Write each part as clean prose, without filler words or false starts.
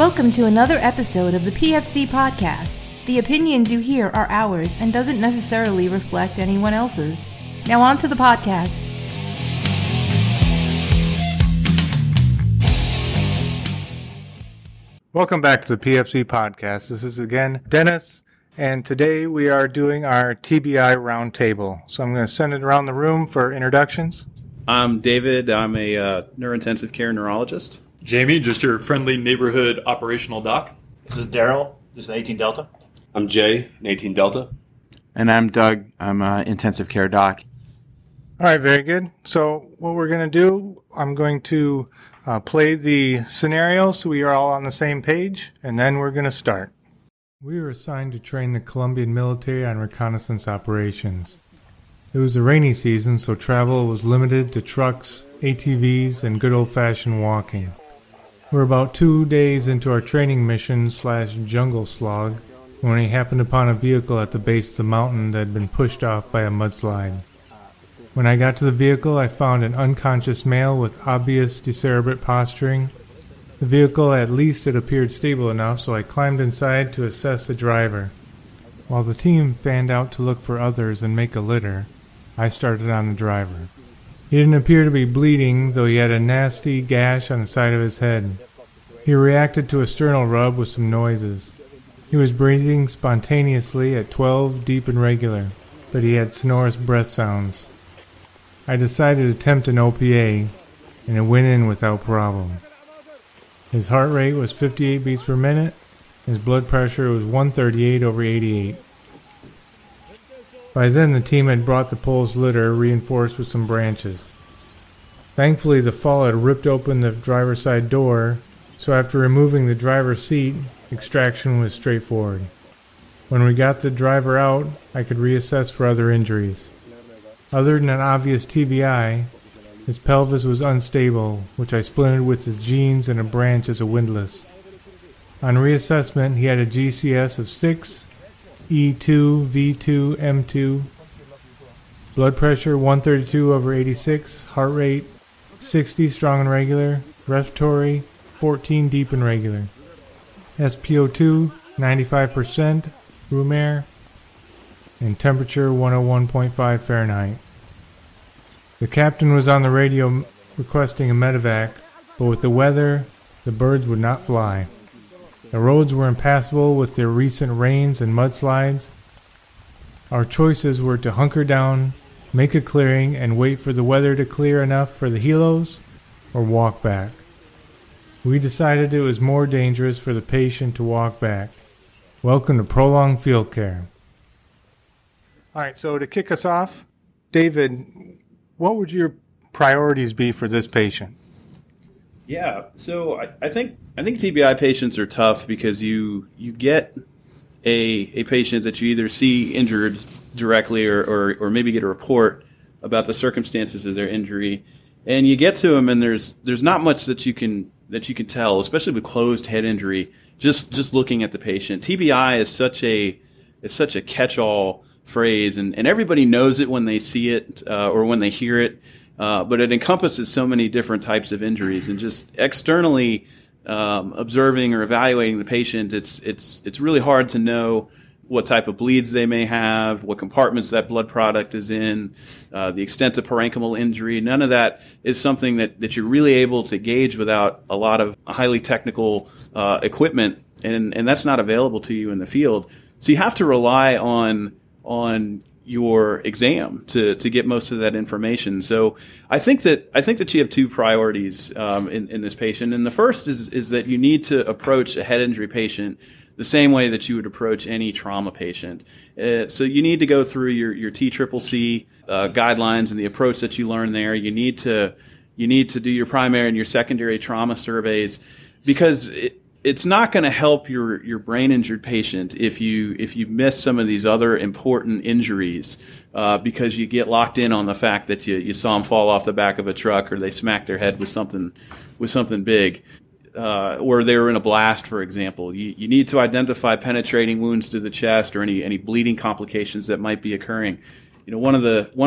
Welcome to another episode of the PFC Podcast. The opinions you hear are ours and doesn't necessarily reflect anyone else's. Now on to the podcast. Welcome back to the PFC Podcast. This is again Dennis, and today we are doing our TBI roundtable. So I'm going to send it around the room for introductions. I'm David. I'm a neurointensive care neurologist. Jamie, just your friendly neighborhood operational doc. This is Daryl. This is 18 Delta. I'm Jay, an 18 Delta. And I'm Doug. I'm an intensive care doc. All right, very good. So what we're going to do, I'm going to play the scenario so we are all on the same page, and then we're going to start. We were assigned to train the Colombian military on reconnaissance operations. It was a rainy season, so travel was limited to trucks, ATVs, and good old-fashioned walking. We're about 2 days into our training mission / jungle slog when we happened upon a vehicle at the base of the mountain that had been pushed off by a mudslide. When I got to the vehicle, I found an unconscious male with obvious decerebrate posturing. The vehicle, at least it appeared stable enough, so I climbed inside to assess the driver. While the team fanned out to look for others and make a litter, I started on the driver. He didn't appear to be bleeding, though he had a nasty gash on the side of his head. He reacted to a sternal rub with some noises. He was breathing spontaneously at 12, deep and regular, but he had sonorous breath sounds. I decided to attempt an OPA, and it went in without problem. His heart rate was 58 beats per minute. His blood pressure was 138/88. By then, the team had brought the pole's litter, reinforced with some branches. Thankfully, the fall had ripped open the driver's side door, so after removing the driver's seat, extraction was straightforward. When we got the driver out, I could reassess for other injuries. Other than an obvious TBI, his pelvis was unstable, which I splinted with his jeans and a branch as a windlass. On reassessment, he had a GCS of 6, E2, V2, M2, blood pressure 132/86, heart rate 60 strong and regular, respiratory 14 deep and regular, SpO2 95%, room air, and temperature 101.5 Fahrenheit. The captain was on the radio requesting a medevac, but with the weather, the birds would not fly. The roads were impassable with their recent rains and mudslides. Our choices were to hunker down, make a clearing, and wait for the weather to clear enough for the helos, or walk back. We decided it was more dangerous for the patient to walk back. Welcome to prolonged field care. All right, so to kick us off, David, what would your priorities be for this patient? Yeah, so I think TBI patients are tough because you get a patient that you either see injured directly or maybe get a report about the circumstances of their injury, and you get to them and there's not much that you can tell, especially with closed head injury. Just looking at the patient, TBI is such a catch-all phrase, and everybody knows it when they see it or when they hear it. But it encompasses so many different types of injuries, and just externally observing or evaluating the patient, it's really hard to know what type of bleeds they may have, what compartments that blood product is in, the extent of parenchymal injury. None of that is something that you're really able to gauge without a lot of highly technical equipment, and that's not available to you in the field. So you have to rely on your exam to get most of that information. So I think that you have two priorities in this patient, and the first is that you need to approach a head injury patient the same way that you would approach any trauma patient. So you need to go through your TCCC guidelines and the approach that you learn there. You need to do your primary and your secondary trauma surveys, because it's not going to help your brain injured patient if you miss some of these other important injuries, because you get locked in on the fact that you saw them fall off the back of a truck, or they smacked their head with something big, or they were in a blast, for example. You need to identify penetrating wounds to the chest or any bleeding complications that might be occurring. You know, one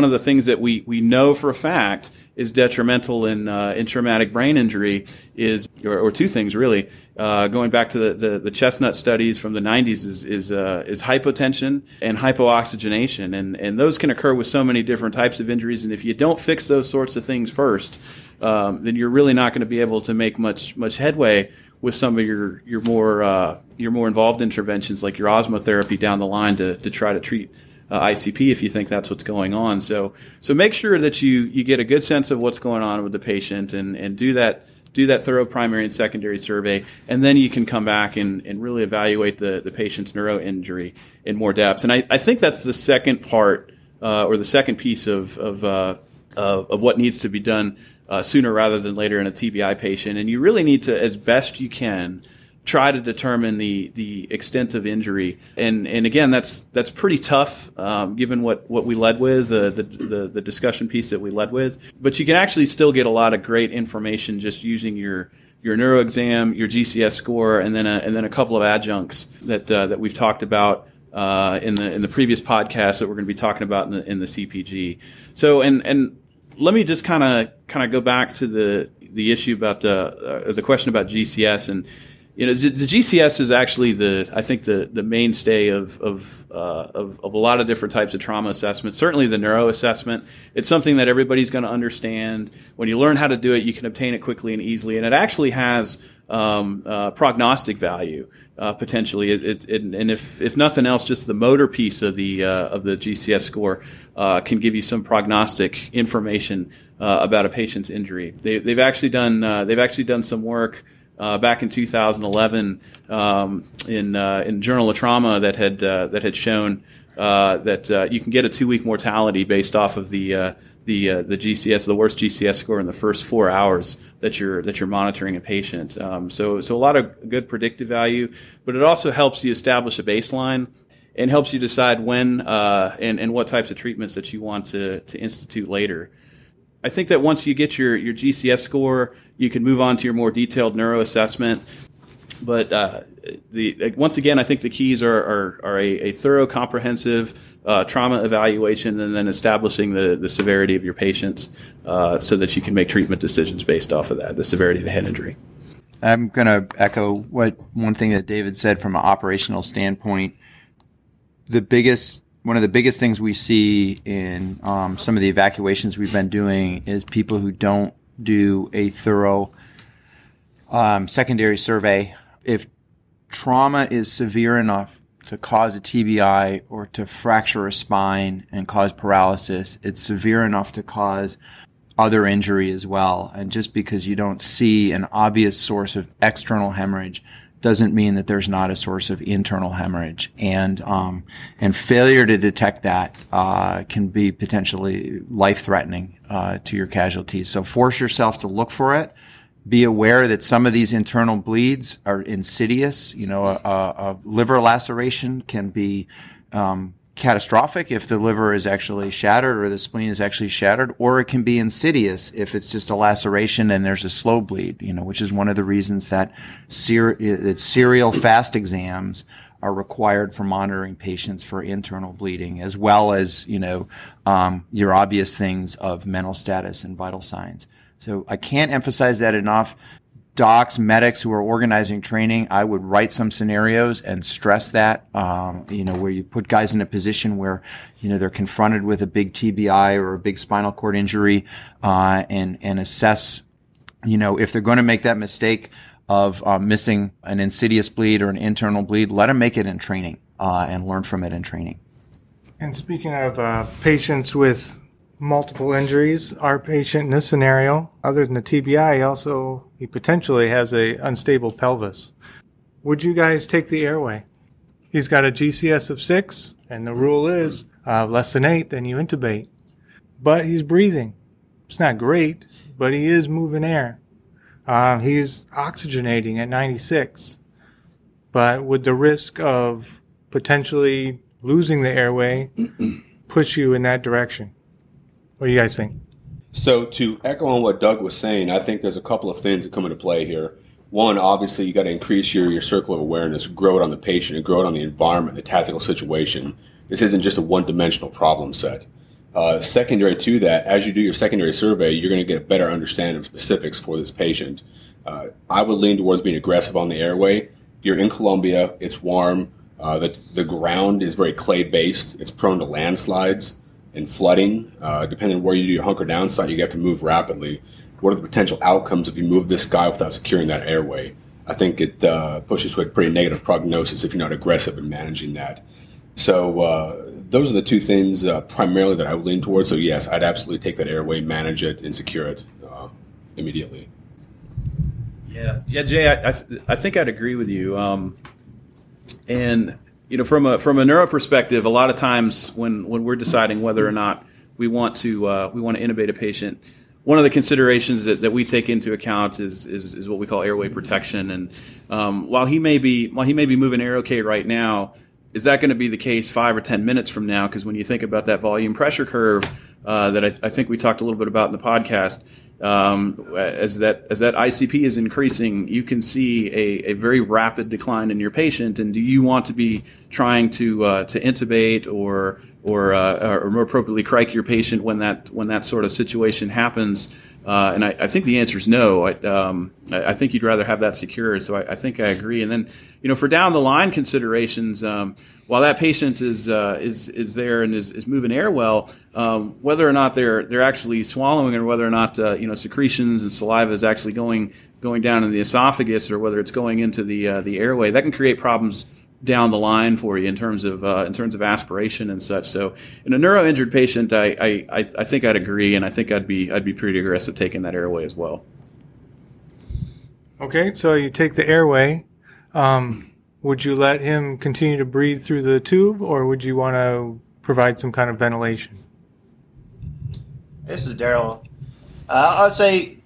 of the things that we know for a fact is detrimental in traumatic brain injury is or two things really. Going back to the chestnut studies from the 90s is hypotension and hypooxygenation, and those can occur with so many different types of injuries. And if you don't fix those sorts of things first, then you're really not going to be able to make much headway with some of your more involved interventions like your osmotherapy down the line to try to treat ICP if you think that's what's going on. So make sure that you get a good sense of what's going on with the patient and do that thorough primary and secondary survey, and then you can come back and really evaluate the patient's neuro injury in more depth. And I think that's the second part or the second piece of what needs to be done sooner rather than later in a TBI patient. And you really need to, as best you can, try to determine the extent of injury. And again, that's pretty tough, given what we led with, the discussion piece that we led with. But you can actually still get a lot of great information just using your neuro exam, your GCS score, and then a couple of adjuncts that we've talked about in the previous podcast that we're going to be talking about in the CPG. So, and let me just kind of go back to the issue about the question about GCS. And you know, the GCS is actually I think the mainstay of a lot of different types of trauma assessment. Certainly the neuro assessment. It's something that everybody's going to understand. When you learn how to do it, you can obtain it quickly and easily, and it actually has prognostic value potentially. And if nothing else, just the motor piece of the GCS score can give you some prognostic information about a patient's injury. They've actually done some work. Back in 2011, in Journal of Trauma, that had shown that you can get a 2-week mortality based off of the GCS, the worst GCS score in the first 4 hours that you're monitoring a patient. So a lot of good predictive value, but it also helps you establish a baseline and helps you decide when and what types of treatments that you want to institute later. I think that once you get your GCS score, you can move on to your more detailed neuro assessment. But once again, I think the keys are a thorough, comprehensive trauma evaluation, and then establishing the severity of your patients so that you can make treatment decisions based off of that, the severity of the head injury. I'm going to echo one thing that David said from an operational standpoint. One of the biggest things we see in some of the evacuations we've been doing is people who don't do a thorough secondary survey. If trauma is severe enough to cause a TBI or to fracture a spine and cause paralysis, it's severe enough to cause other injury as well. And just because you don't see an obvious source of external hemorrhage doesn't mean that there's not a source of internal hemorrhage, and failure to detect that can be potentially life-threatening to your casualties. So force yourself to look for it. Be aware that some of these internal bleeds are insidious. You know, a liver laceration can be catastrophic if the liver is actually shattered or the spleen is actually shattered, or it can be insidious if it's just a laceration and there's a slow bleed, you know, which is one of the reasons that serial FAST exams are required for monitoring patients for internal bleeding, as well as, you know, your obvious things of mental status and vital signs. So I can't emphasize that enough. Docs, medics who are organizing training, I would write some scenarios and stress that, you know, where you put guys in a position where, you know, they're confronted with a big TBI or a big spinal cord injury, and assess, you know, if they're going to make that mistake of missing an insidious bleed or an internal bleed, let them make it in training, and learn from it in training. And speaking of patients with multiple injuries, our patient in this scenario, other than the TBI, also he potentially has a unstable pelvis. Would you guys take the airway? He's got a GCS of 6, and the rule is less than 8, then you intubate. But he's breathing. It's not great, but he is moving air. He's oxygenating at 96. But with the risk of potentially losing the airway, push you in that direction. What do you guys think? So to echo on what Doug was saying, I think there's a couple of things that come into play here. One, obviously, you got to increase your circle of awareness, grow it on the patient, and grow it on the environment, the tactical situation. This isn't just a one-dimensional problem set. Secondary to that, as you do your secondary survey, you're going to get a better understanding of specifics for this patient. I would lean towards being aggressive on the airway. You're in Colombia. It's warm. The ground is very clay-based. It's prone to landslides and flooding. Depending on where you do your hunker down site, you have to move rapidly. What are the potential outcomes if you move this guy without securing that airway? I think it pushes to a pretty negative prognosis if you're not aggressive in managing that. So those are the two things primarily that I would lean towards. So, yes, I'd absolutely take that airway, manage it, and secure it immediately. Yeah, Jay, I think I'd agree with you. And, you know, from a neuro perspective, a lot of times when we're deciding whether or not we want to intubate a patient, one of the considerations that we take into account is what we call airway protection. And while he may be moving air okay right now, is that going to be the case 5 or 10 minutes from now? Because when you think about that volume pressure curve that I think we talked a little bit about in the podcast, as that ICP is increasing, you can see a very rapid decline in your patient. And do you want to be trying to intubate or more appropriately crike your patient when that sort of situation happens? And I think the answer is no. I think you'd rather have that secured. So I think I agree. And then, you know, for down the line considerations, while that patient is there and is moving air well, whether or not they're actually swallowing or whether or not secretions and saliva is actually going down in the esophagus or whether it's going into the airway, that can create problems down the line for you in terms of aspiration and such. So in a neuro-injured patient, I think I'd agree, and I think I'd be pretty aggressive taking that airway as well. Okay, so you take the airway. Would you let him continue to breathe through the tube, or would you want to provide some kind of ventilation? This is Daryl. I'd say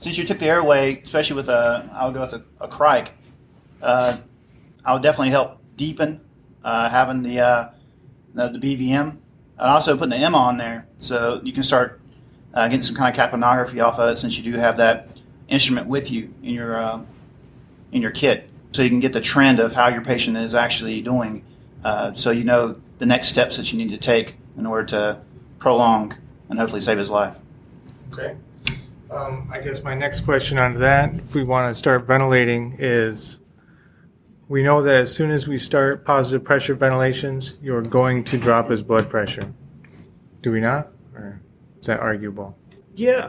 since you took the airway, especially with I'll go with a crike. I would definitely help deepen having the BVM and also putting the Emma on there, so you can start getting some kind of capnography off of it since you do have that instrument with you in your kit, so you can get the trend of how your patient is actually doing, so you know the next steps that you need to take in order to prolong and hopefully save his life. Okay. I guess my next question on that, if we want to start ventilating, is we know that as soon as we start positive pressure ventilations, you're going to drop his blood pressure. Do we not? Or is that arguable? Yeah,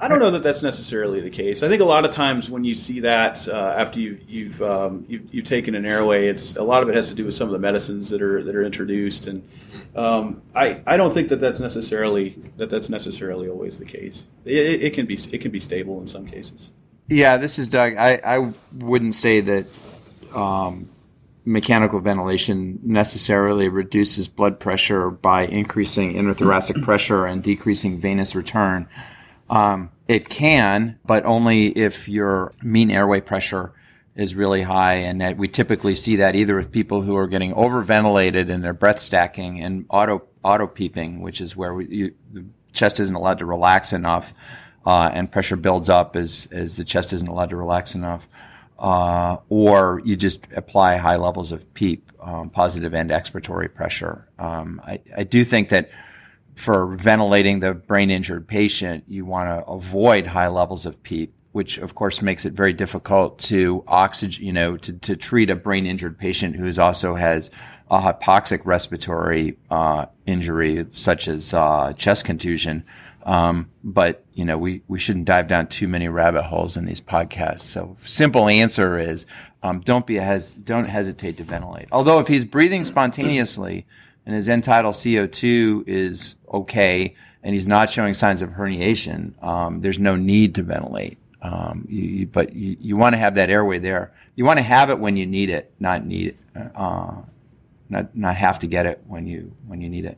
I don't know that that's necessarily the case. I think a lot of times when you see that after you've taken an airway, it's a lot of it has to do with some of the medicines that are introduced, and I don't think that's necessarily always the case. It can be stable in some cases. Yeah, this is Doug. I wouldn't say that mechanical ventilation necessarily reduces blood pressure by increasing interthoracic pressure and decreasing venous return. It can, but only if your mean airway pressure is really high, and that we typically see that either with people who are getting overventilated and they're breath stacking and auto PEEPing, which is where the chest isn't allowed to relax enough. And pressure builds up as the chest isn't allowed to relax enough. Or you just apply high levels of PEEP, positive end expiratory pressure. I do think that for ventilating the brain-injured patient, you want to avoid high levels of PEEP, which, of course, makes it very difficult to oxygen, to treat a brain-injured patient who also has a hypoxic respiratory injury, such as chest contusion. But we shouldn't dive down too many rabbit holes in these podcasts. So simple answer is, don't hesitate to ventilate. Although if he's breathing spontaneously and his end tidal CO2 is okay and he's not showing signs of herniation, there's no need to ventilate. But you want to have that airway there. You want to have it when you need it, not have to get it when you need it.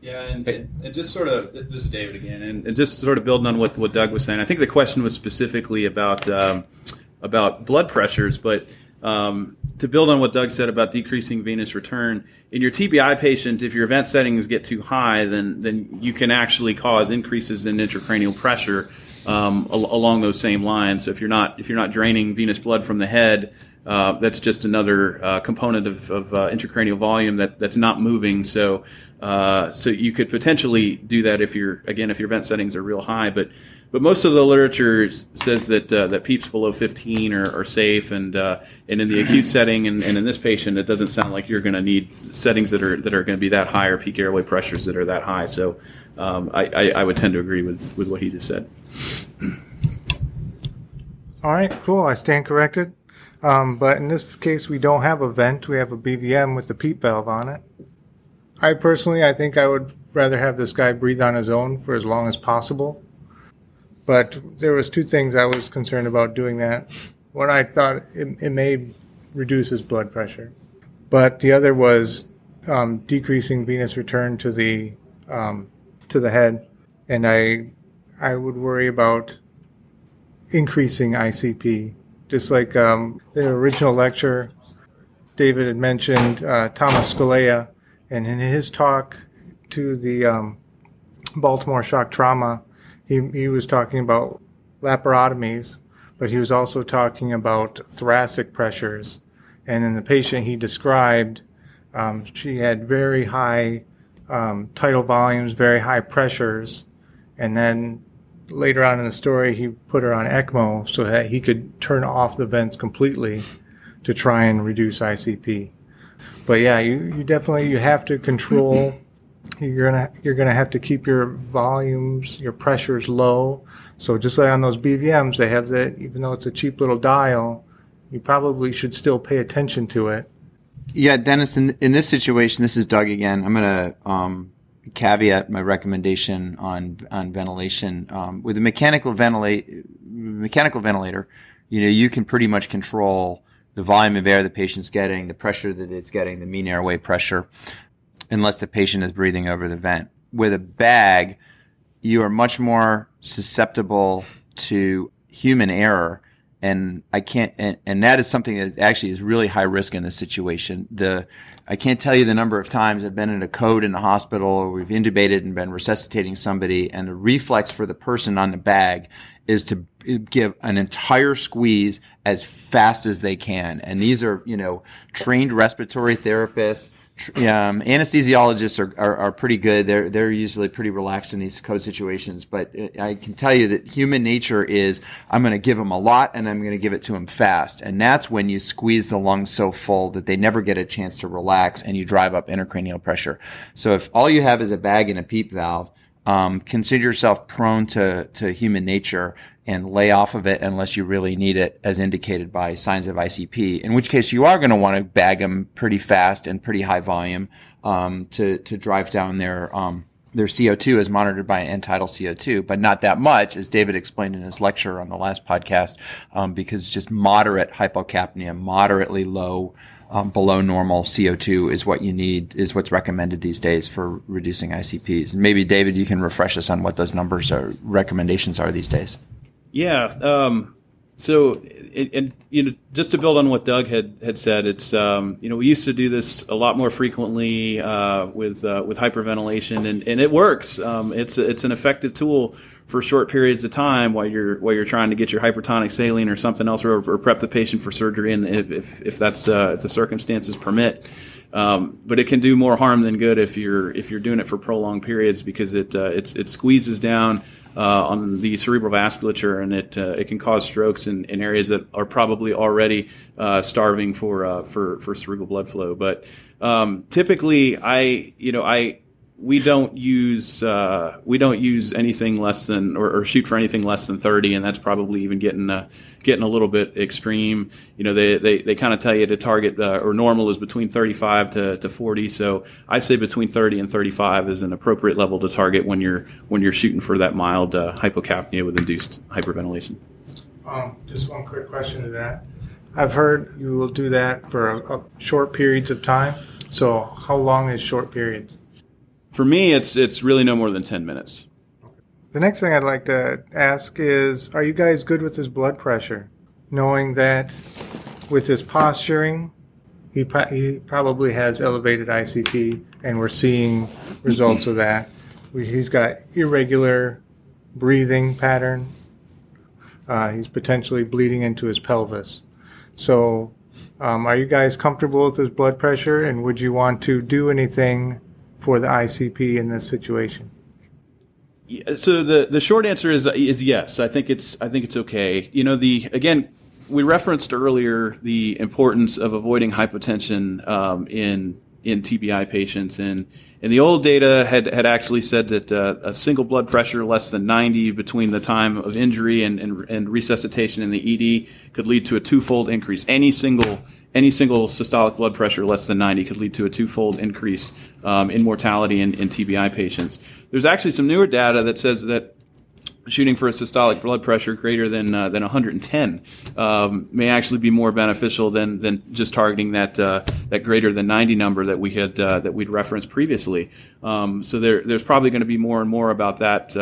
Yeah, and just sort of, this is David again, and just sort of building on what Doug was saying, I think the question was specifically about blood pressures, but to build on what Doug said about decreasing venous return, in your TBI patient, if your event settings get too high, then you can actually cause increases in intracranial pressure along those same lines. So if you're not draining venous blood from the head, That's just another component of intracranial volume that's not moving. So you could potentially do that if your vent settings are real high. But most of the literature says that PEEPs below 15 are safe, and in the acute setting and in this patient, it doesn't sound like you're going to need settings that are going to be that high or peak airway pressures that are that high. So I would tend to agree with what he just said. All right, cool. I stand corrected. But in this case, we don't have a vent. We have a BVM with the PEEP valve on it. I think I would rather have this guy breathe on his own for as long as possible. But there was two things I was concerned about doing that. One, I thought it may reduce his blood pressure. But the other was decreasing venous return to the head. And I would worry about increasing ICP. Just like the original lecture, David had mentioned Thomas Scalea, and in his talk to the Baltimore Shock Trauma, he was talking about laparotomies, but he was also talking about thoracic pressures. And in the patient he described, she had very high tidal volumes, very high pressures, and then later on in the story, he put her on ECMO so that he could turn off the vents completely to try and reduce ICP. But yeah, you definitely have to control. You're gonna have to keep your volumes, your pressures low. So just like on those BVMs, they have that. Even though it's a cheap little dial, you probably should still pay attention to it. Yeah, Dennis. In this situation, this is Doug again. I'm gonna caveat my recommendation on ventilation. With a mechanical ventilator, you can pretty much control the volume of air the patient's getting, the pressure that it's getting, the mean airway pressure, unless the patient is breathing over the vent. With a bag, you are much more susceptible to human error, and that is something that actually is really high risk in this situation. I can't tell you the number of times I've been in a code in the hospital, or we've intubated and been resuscitating somebody, and the reflex for the person on the bag is to give an entire squeeze as fast as they can. And these are, trained respiratory therapists. Anesthesiologists are pretty good. They're usually pretty relaxed in these code situations, but I can tell you that human nature is, I'm going to give them a lot and I'm going to give it to them fast. And that's when you squeeze the lungs so full that they never get a chance to relax, and you drive up intracranial pressure. So if all you have is a bag and a PEEP valve, consider yourself prone to human nature and lay off of it unless you really need it, as indicated by signs of ICP, in which case you are going to want to bag them pretty fast and pretty high volume to drive down their CO2 as monitored by an end tidal CO2, but not that much, as David explained in his lecture on the last podcast, because just moderate hypocapnia, moderately low, below normal CO2 is what you need, is what's recommended these days for reducing ICPs. And maybe, David, you can refresh us on what those numbers or recommendations are these days. Yeah. So, just to build on what Doug had said, it's, we used to do this a lot more frequently with hyperventilation, and it works. It's an effective tool for short periods of time while you're trying to get your hypertonic saline or something else, or prep the patient for surgery, and if that's if the circumstances permit. But it can do more harm than good if you're doing it for prolonged periods, because it squeezes down on the cerebral vasculature, and it can cause strokes in areas that are probably already starving for cerebral blood flow. But typically, we don't use anything less than, or shoot for anything less than 30, and that's probably even getting a little bit extreme. They kind of tell you to target or normal is between 35 to 40. So I say between 30 and 35 is an appropriate level to target when you're shooting for that mild hypocapnia with induced hyperventilation. Just one quick question to that. I've heard you will do that for short periods of time. So how long is short periods? For me, it's really no more than 10 minutes. The next thing I'd like to ask is, are you guys good with his blood pressure? Knowing that with his posturing, he probably has elevated ICP, and we're seeing results of that. He's got irregular breathing pattern. He's potentially bleeding into his pelvis. So Are you guys comfortable with this blood pressure, and would you want to do anything for the ICP in this situation? So the short answer is yes. I think it's okay. You know, we referenced earlier the importance of avoiding hypotension in TBI patients, and the old data had actually said that a single blood pressure less than 90 between the time of injury and resuscitation in the ED could lead to a twofold increase. Any single systolic blood pressure less than 90 could lead to a twofold increase in mortality in TBI patients. There's actually some newer data that says that shooting for a systolic blood pressure greater than 110 may actually be more beneficial than just targeting that greater than 90 number that we had that we'd referenced previously. So there's probably going to be more and more about that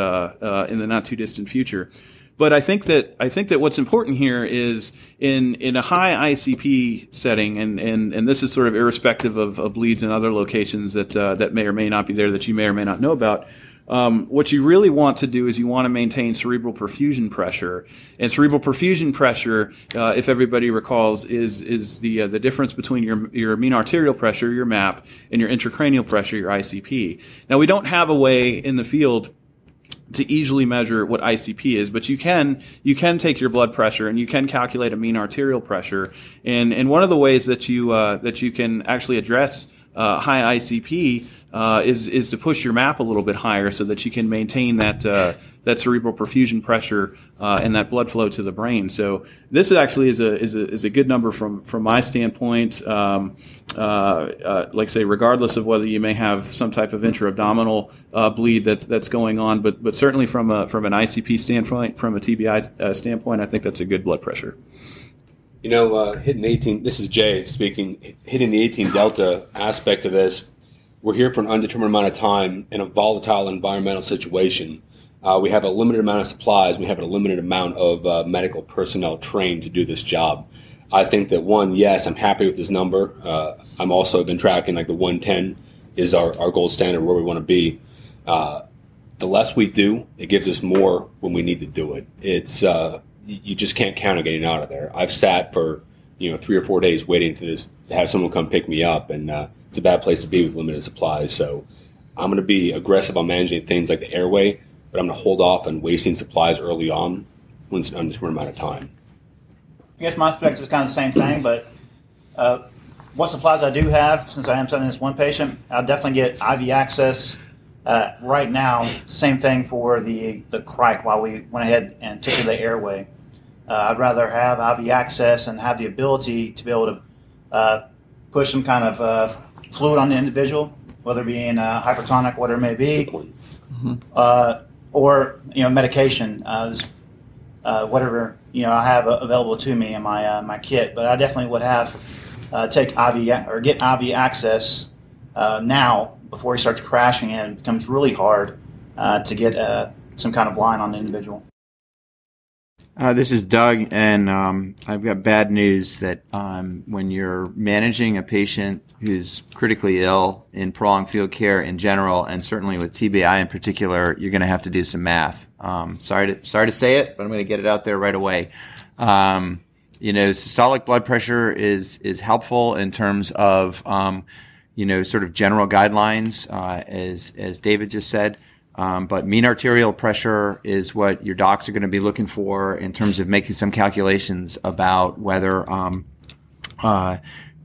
in the not too distant future. But I think that what's important here is in a high ICP setting, and this is sort of irrespective of bleeds in other locations that may or may not be there, that you may or may not know about. What you really want to do is you want to maintain cerebral perfusion pressure. And cerebral perfusion pressure, if everybody recalls, is the difference between your mean arterial pressure, your MAP, and your intracranial pressure, your ICP. Now, we don't have a way in the field to easily measure what ICP is, but you can take your blood pressure and you can calculate a mean arterial pressure. And one of the ways that you can actually address high ICP is to push your MAP a little bit higher so that you can maintain that cerebral perfusion pressure and that blood flow to the brain. So this actually is a good number from my standpoint. Like I say, regardless of whether you may have some type of intra-abdominal bleed that's going on, but certainly from an ICP standpoint, from a TBI standpoint, I think that's a good blood pressure. You know, hitting 18, this is Jay speaking, hitting the 18 Delta aspect of this, we're here for an undetermined amount of time in a volatile environmental situation. We have a limited amount of supplies. We have a limited amount of medical personnel trained to do this job. I think that, one, yes, I'm happy with this number. I'm also been tracking, like, the 110 is our gold standard, where we want to be. The less we do, it gives us more when we need to do it. It's... you just can't count on getting out of there. I've sat for, 3 or 4 days waiting for this to have someone come pick me up, and it's a bad place to be with limited supplies. So I'm going to be aggressive on managing things like the airway, but I'm going to hold off on wasting supplies early on when it's an undetermined amount of time. I guess my perspective is kind of the same thing, but what supplies I do have, since I am sending this one patient, I'll definitely get IV access. Right now, same thing for the crike while we went ahead and took to the airway. I'd rather have IV access and have the ability to be able to push some kind of fluid on the individual, whether it be in hypertonic, whatever it may be, or medication, whatever I have available to me in my my kit. But I definitely would have take IV or get IV access now before he starts crashing and it becomes really hard to get some kind of line on the individual. This is Doug, and I've got bad news that when you're managing a patient who's critically ill in prolonged field care in general, and certainly with TBI in particular, you're going to have to do some math. Sorry to say it, but I'm going to get it out there right away. Systolic blood pressure is helpful in terms of sort of general guidelines, as David just said. But mean arterial pressure is what your docs are going to be looking for in terms of making some calculations about whether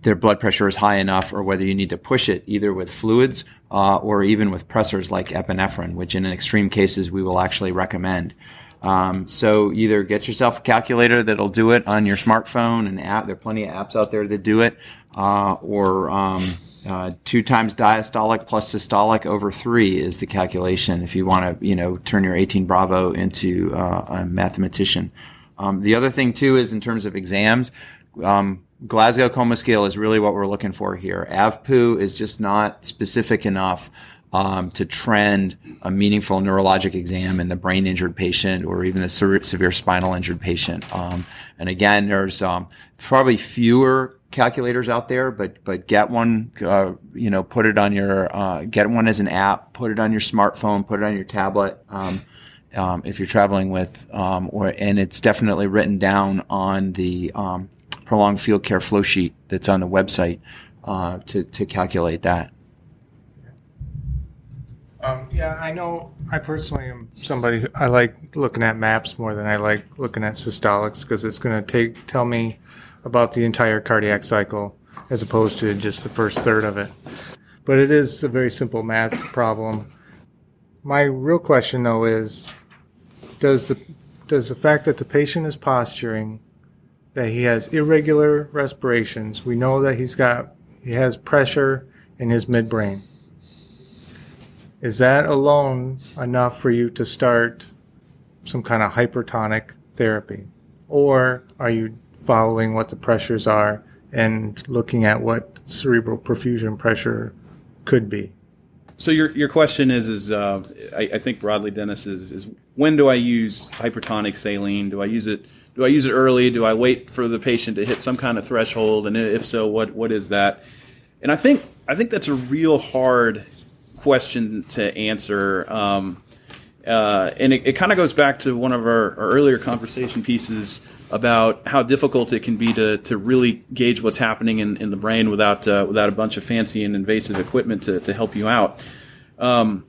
their blood pressure is high enough or whether you need to push it either with fluids or even with pressors like epinephrine, which in extreme cases we will actually recommend. So either get yourself a calculator that'll do it on your smartphone, an app. There are plenty of apps out there that do it, or 2 times diastolic plus systolic over 3 is the calculation if you want to, turn your 18 Bravo into a mathematician. The other thing, too, is in terms of exams, Glasgow Coma Scale is really what we're looking for here. AVPU is just not specific enough to trend a meaningful neurologic exam in the brain-injured patient or even the severe spinal-injured patient. And again, there's probably fewer calculators out there, but get one, put it on your, get one as an app, put it on your smartphone, put it on your tablet, if you're traveling with, and it's definitely written down on the prolonged field care flow sheet that's on the website to calculate that. Yeah, I know I personally am somebody who, I like looking at maps more than I like looking at systolics, because it's going to tell me about the entire cardiac cycle as opposed to just the first third of it. But it is a very simple math problem. My real question, though, is does the fact that the patient is posturing, that he has irregular respirations, we know that he has pressure in his midbrain. Is that alone enough for you to start some kind of hypertonic therapy? Or are you following what the pressures are and looking at what cerebral perfusion pressure could be? So your question is I think broadly, Dennis, is when do I use hypertonic saline? Do I use it? Do I use it early? Do I wait for the patient to hit some kind of threshold? And if so, what is that? And I think that's a real hard question to answer, and it kind of goes back to one of our earlier conversation pieces about how difficult it can be to really gauge what's happening in the brain without a bunch of fancy and invasive equipment to help you out. And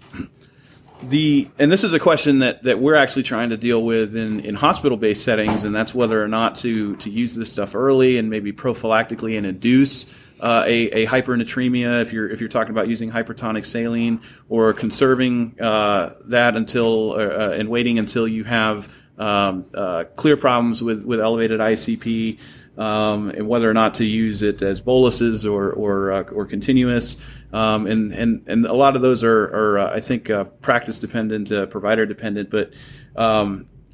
this is a question that we're actually trying to deal with in hospital-based settings, and that's whether or not to use this stuff early and maybe prophylactically and induce a hypernatremia if you're talking about using hypertonic saline, or conserving that until and waiting until you have clear problems with elevated ICP, and whether or not to use it as boluses or continuous, and a lot of those are I think practice dependent, provider dependent, but.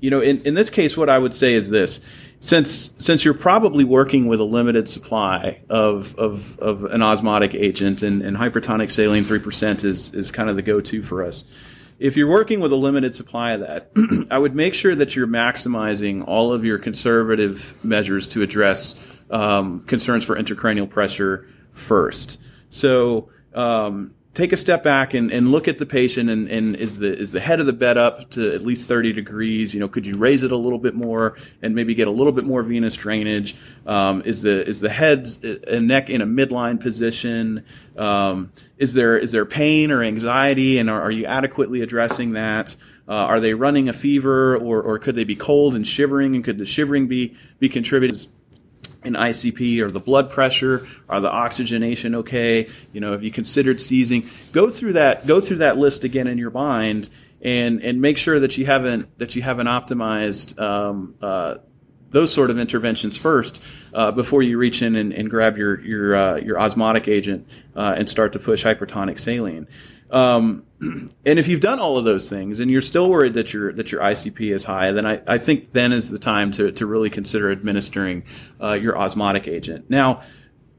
In this case, what I would say is this: since you're probably working with a limited supply of an osmotic agent, and hypertonic saline 3% is kind of the go-to for us. If you're working with a limited supply of that, I would make sure that you're maximizing all of your conservative measures to address concerns for intracranial pressure first. So. Take a step back and look at the patient, and is the head of the bed up to at least 30 degrees? Could you raise it a little bit more and maybe get a little bit more venous drainage? Is the head and neck in a midline position? Is there pain or anxiety, and are you adequately addressing that? Are they running a fever, or could they be cold and shivering, and could the shivering be contributed? An ICP, or the blood pressure, are the oxygenation okay? Have you considered seizing? Go through that list again in your mind, and make sure that you haven't optimized those sort of interventions first before you reach in and grab your osmotic agent and start to push hypertonic saline. And if you've done all of those things and you're still worried that your ICP is high, then I think then is the time to really consider administering your osmotic agent. Now,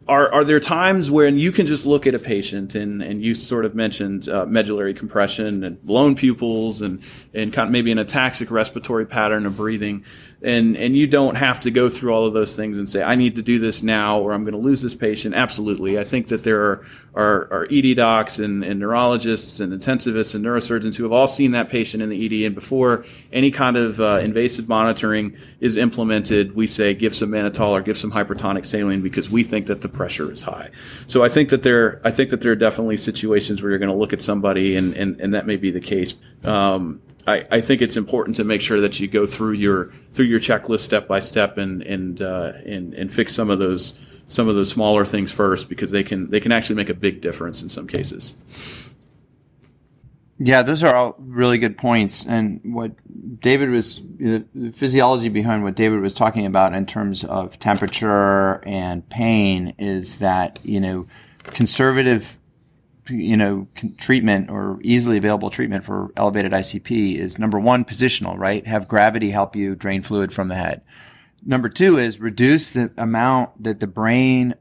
are there times when you can just look at a patient and you sort of mentioned medullary compression and blown pupils and kind of maybe an ataxic respiratory pattern of breathing, and you don't have to go through all of those things and say, I need to do this now or I'm going to lose this patient? Absolutely. I think that there are ED docs and neurologists and intensivists and neurosurgeons who have all seen that patient in the ED, and before any kind of invasive monitoring is implemented, we say give some mannitol or give some hypertonic saline because we think that the pressure is high. So I think that there are definitely situations where you're going to look at somebody and that may be the case. I think it's important to make sure that you go through your checklist step by step and fix some of those smaller things first, because they can actually make a big difference in some cases. Yeah, those are all really good points. And what David was, the physiology behind what David was talking about in terms of temperature and pain is that, conservative, treatment or easily available treatment for elevated ICP is, number one, positional, right? Have gravity help you drain fluid from the head. Number two is reduce the amount that the brain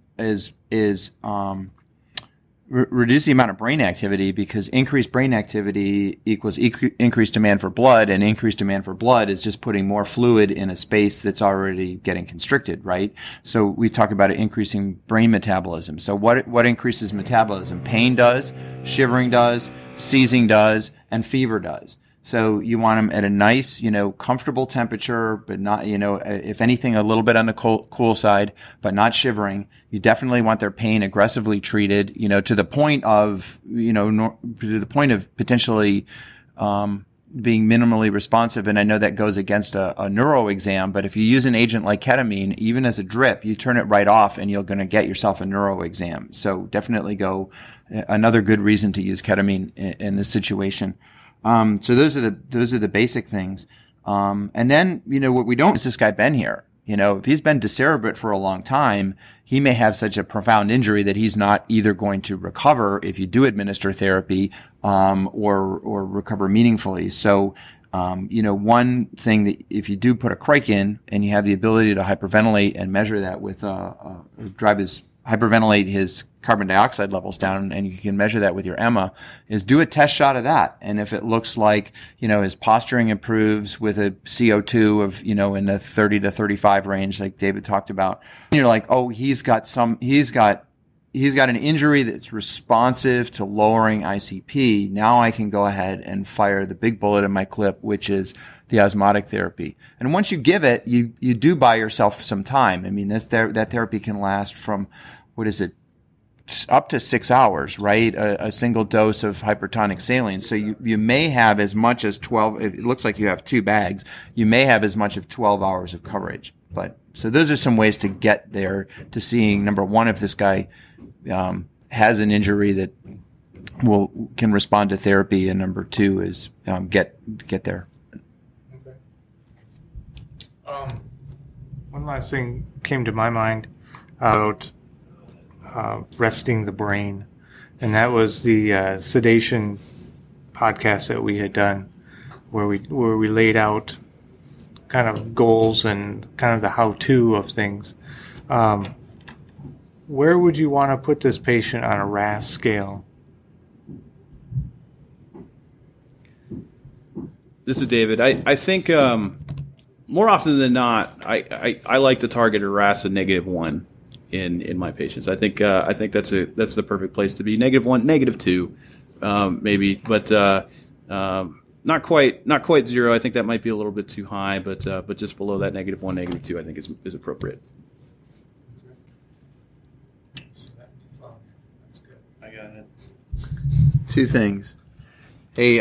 reduce the amount of brain activity, because increased brain activity equals increased demand for blood, and increased demand for blood is just putting more fluid in a space that's already getting constricted, right? So we talk about increasing brain metabolism. So what increases metabolism? Pain does, shivering does, seizing does, and fever does. So you want them at a nice, comfortable temperature, but not, if anything, a little bit on the cool side, but not shivering. You definitely want their pain aggressively treated, to the point of, to the point of potentially, being minimally responsive. And I know that goes against a neuro exam, but if you use an agent like ketamine, even as a drip, you turn it right off and you're going to get yourself a neuro exam. So definitely another good reason to use ketamine in this situation. So those are the basic things. And then, what we don't, has this guy been here? If he's been decerebrate for a long time, he may have such a profound injury that he's not either going to recover if you do administer therapy, or recover meaningfully. So, one thing that if you do put a crike in and you have the ability to hyperventilate and measure that with, hyperventilate his carbon dioxide levels down, and you can measure that with your Emma, is do a test shot of that. And if it looks like, his posturing improves with a CO2 of, in the 30 to 35 range, like David talked about, and you're like, oh, he's got an injury that's responsive to lowering ICP. Now I can go ahead and fire the big bullet in my clip, which is the osmotic therapy. And once you give it, you do buy yourself some time. I mean, that therapy can last from, up to 6 hours, right? A single dose of hypertonic saline. So you may have as much as 12, it looks like you have 2 bags, you may have as much as 12 hours of coverage. But so those are some ways to get there to seeing, number one, if this guy has an injury that can respond to therapy, and number two is get there. One last thing came to my mind about resting the brain, and that was the sedation podcast that we had done, where we laid out kind of goals and kind of the how-to of things. Where would you want to put this patient on a RAS scale? This is David. I think... more often than not, I like to target a RAS of -1 in my patients. I think that's the perfect place to be. -1, -2, maybe, but not quite 0. I think that might be a little bit too high, but just below that, -1, -2, I think is appropriate. That's good. I got it. 2 things. Hey,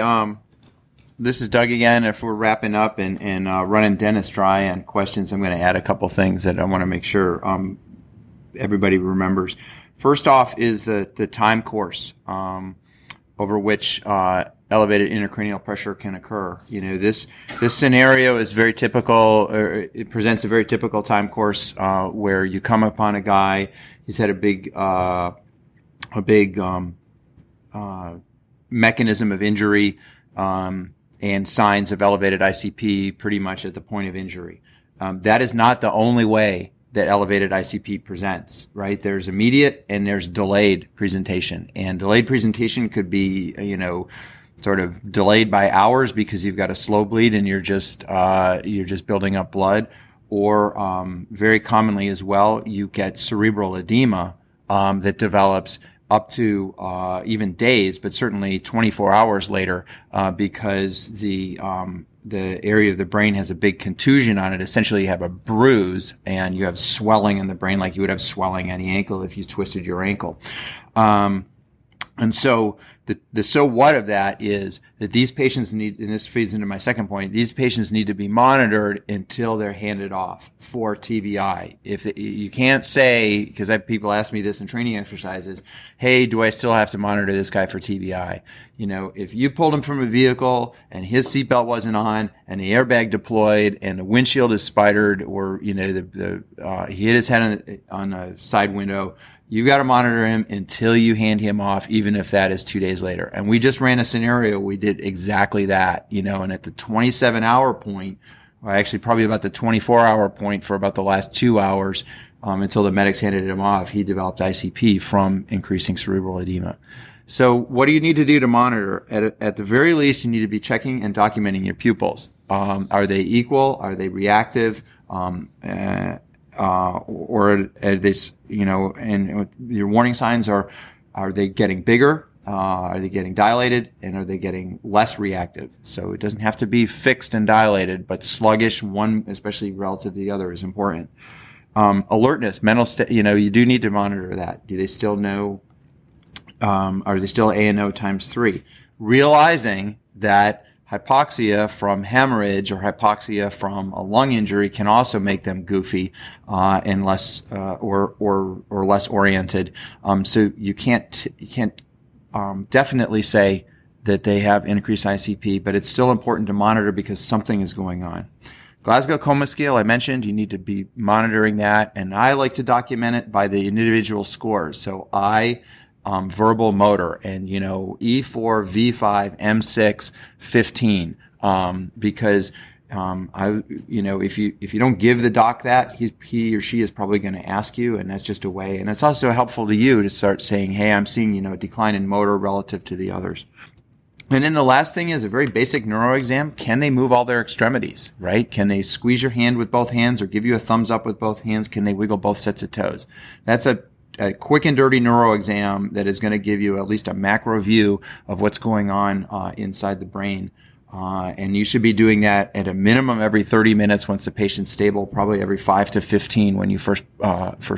this is Doug again. If we're wrapping up and running Dennis dry on questions, I'm going to add a couple things that I want to make sure everybody remembers. First off is the time course over which elevated intracranial pressure can occur. This scenario is very typical. Or it presents a very typical time course where you come upon a guy. He's had a big mechanism of injury. And signs of elevated ICP pretty much at the point of injury. That is not the only way that elevated ICP presents, right? There's immediate and there's delayed presentation. And delayed presentation could be, sort of delayed by hours because you've got a slow bleed and you're just building up blood. Or very commonly as well, you get cerebral edema that develops up to even days, but certainly 24 hours later, because the area of the brain has a big contusion on it. Essentially, you have a bruise and you have swelling in the brain, like you would have swelling on the ankle if you twisted your ankle. And so the so what of that is that these patients need, and this feeds into my second point, these patients need to be monitored until they're handed off for TBI. You can't say, because people ask me this in training exercises, hey, do I still have to monitor this guy for TBI? If you pulled him from a vehicle and his seatbelt wasn't on and the airbag deployed and the windshield is spidered, or, he hit his head on a side window, you've got to monitor him until you hand him off, even if that is 2 days later. And we just ran a scenario. We did exactly that, and at the 27-hour point, or actually probably about the 24-hour point for about the last 2 hours, until the medics handed him off, he developed ICP from increasing cerebral edema. So what do you need to do to monitor? At the very least, you need to be checking and documenting your pupils. Are they equal? Are they reactive? Or are they, and your warning signs are they getting bigger? Are they getting dilated, and are they getting less reactive? So it doesn't have to be fixed and dilated, but sluggish, one, especially relative to the other, is important. Alertness, mental state, you know, you do need to monitor that. Do they still know, are they still ANO times 3? Realizing that hypoxia from hemorrhage or hypoxia from a lung injury can also make them goofy, and less, or less oriented. So you can't definitely say that they have increased ICP, but it's still important to monitor because something is going on. Glasgow Coma Scale, I mentioned, you need to be monitoring that, and I like to document it by the individual scores. So verbal motor, and, you know, E4, V5, M6, 15, because, if you don't give the doc that, he or she is probably going to ask you, and that's just a way. And it's also helpful to you to start saying, hey, I'm seeing, a decline in motor relative to the others. And then the last thing is a very basic neuro exam. Can they move all their extremities, right? Can they squeeze your hand with both hands or give you a thumbs up with both hands? Can they wiggle both sets of toes? That's a quick and dirty neuro exam that is going to give you at least a macro view of what's going on inside the brain. And you should be doing that at a minimum every 30 minutes once the patient's stable, probably every 5 to 15 when you first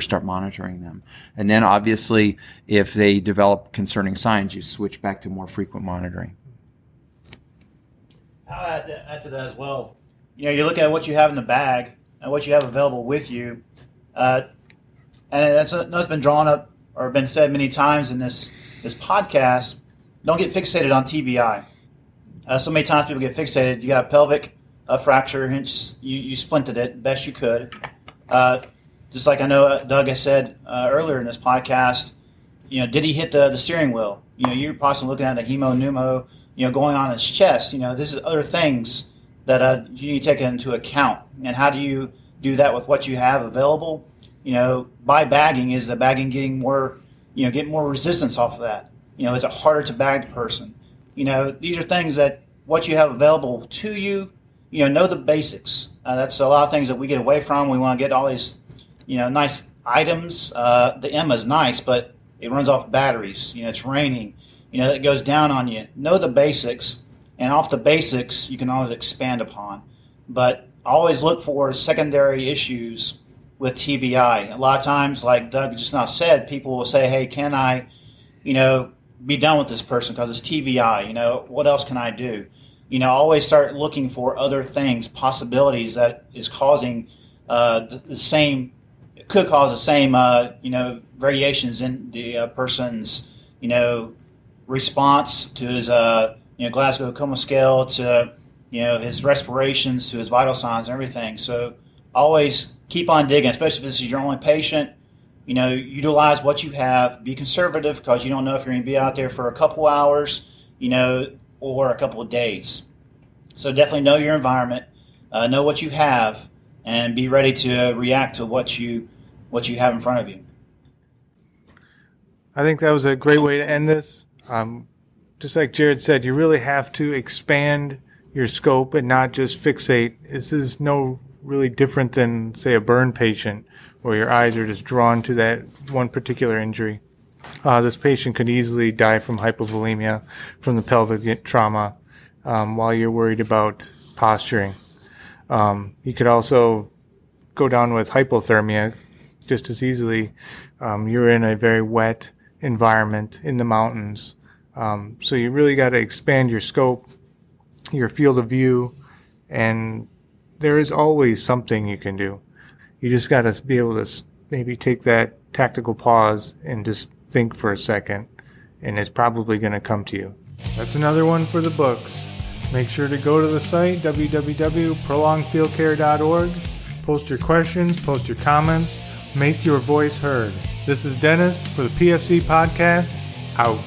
start monitoring them. And then obviously, if they develop concerning signs, you switch back to more frequent monitoring. I'll add to that as well. You look at what you have in the bag and what you have available with you. And that's been drawn up or been said many times in this podcast. Don't get fixated on TBI. So many times people get fixated. You got a pelvic fracture, hence you splinted it best you could. Just like I know Doug has said earlier in this podcast, did he hit the steering wheel? You're possibly looking at a hemo-pneumo, going on in his chest. This is other things that you need to take into account. And how do you do that with what you have available? By bagging, is the bagging getting more, get more resistance off of that? Is it harder to bag the person? These are things that what you have available to you, know the basics. That's a lot of things that we get away from. We want to get all these, nice items. The Emma is nice, but it runs off batteries. It's raining. It goes down on you. Know the basics, and off the basics, you can always expand upon. But always look for secondary issues with TBI. A lot of times, like Doug just now said, people will say, hey, can I, be done with this person because it's TBI, what else can I do? Always start looking for other things, possibilities that is causing variations in the person's, response to his, Glasgow Coma Scale, to, his respirations, to his vital signs and everything. So always keep on digging, especially if this is your only patient. Utilize what you have. Be conservative because you don't know if you're going to be out there for a couple hours, or a couple of days. So definitely know your environment, know what you have, and be ready to react to what you have in front of you. I think that was a great way to end this. Just like Jared said, you really have to expand your scope and not just fixate. This is no really different than, say, a burn patient, where your eyes are just drawn to that one particular injury. This patient could easily die from hypovolemia, from the pelvic trauma, while you're worried about posturing. You could also go down with hypothermia just as easily. You're in a very wet environment in the mountains. So you really got to expand your scope, your field of view, and there is always something you can do. You just got to be able to maybe take that tactical pause and just think for a second, and it's probably going to come to you. That's another one for the books. Make sure to go to the site, www.prolongedfieldcare.org. Post your questions, post your comments, make your voice heard. This is Dennis for the PFC Podcast, out.